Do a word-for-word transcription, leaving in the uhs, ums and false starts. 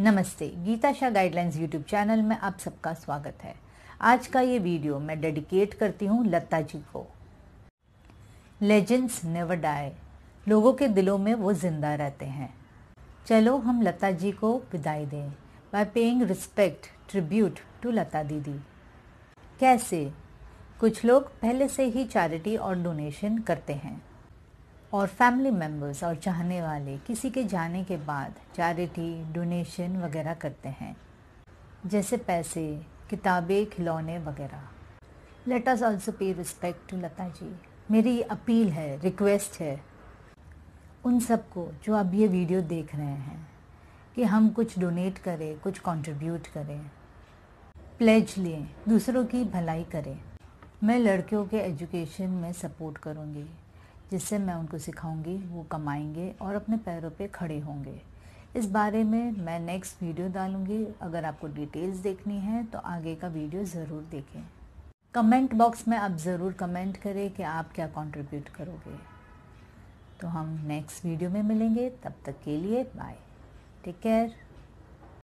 नमस्ते, Geeta Shah guidelines YouTube channel में आप सबका स्वागत है। आज का ये वीडियो मैं डेडिकेट करती हूँ लता जी को। लेजेंड्स नेवर डाई, लोगों के दिलों में वो जिंदा रहते हैं। चलो हम लता जी को विदाई दें by paying respect tribute to Lata दीदी। कैसे? कुछ लोग पहले से ही चैरिटी और डोनेशन करते हैं और फैमिली मेम्बर्स और चाहने वाले किसी के जाने के बाद चैरिटी डोनेशन वगैरह करते हैं, जैसे पैसे, किताबें, खिलौने वगैरह। Let us also pay respect to Lata ji. मेरी अपील है, रिक्वेस्ट है उन सबको जो अब ये वीडियो देख रहे हैं कि हम कुछ डोनेट करें, कुछ कंट्रीब्यूट करें, प्लेज लें, दूसरों की भलाई करें। मैं लड़कियों के एजुकेशन में सपोर्ट करूँगी, जिससे मैं उनको सिखाऊंगी, वो कमाएंगे और अपने पैरों पे खड़े होंगे। इस बारे में मैं नेक्स्ट वीडियो डालूंगी। अगर आपको डिटेल्स देखनी है तो आगे का वीडियो ज़रूर देखें। कमेंट बॉक्स में आप ज़रूर कमेंट करें कि आप क्या कंट्रीब्यूट करोगे। तो हम नेक्स्ट वीडियो में मिलेंगे, तब तक के लिए बाय, टेक केयर।